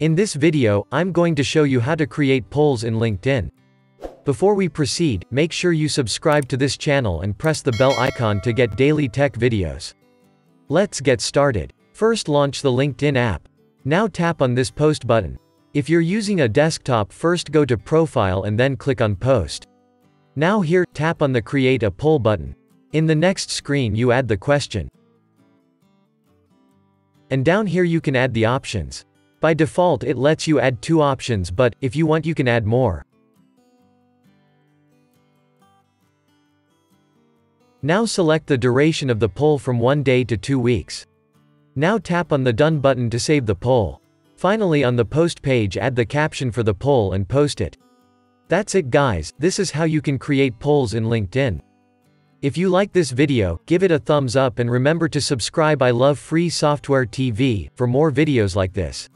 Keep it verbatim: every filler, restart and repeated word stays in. In this video, I'm going to show you how to create polls in LinkedIn. Before we proceed, make sure you subscribe to this channel and press the bell icon to get daily tech videos. Let's get started. First, launch the LinkedIn app. Now tap on this post button. If you're using a desktop, first go to profile and then click on post. Now here, tap on the create a poll button. In the next screen you add the question. And down here you can add the options. By default it lets you add two options, but if you want you can add more. Now select the duration of the poll from one day to two weeks. Now tap on the done button to save the poll. Finally, on the post page add the caption for the poll and post it. That's it guys, this is how you can create polls in LinkedIn. If you like this video, give it a thumbs up and remember to subscribe. I love Free Software T V for more videos like this.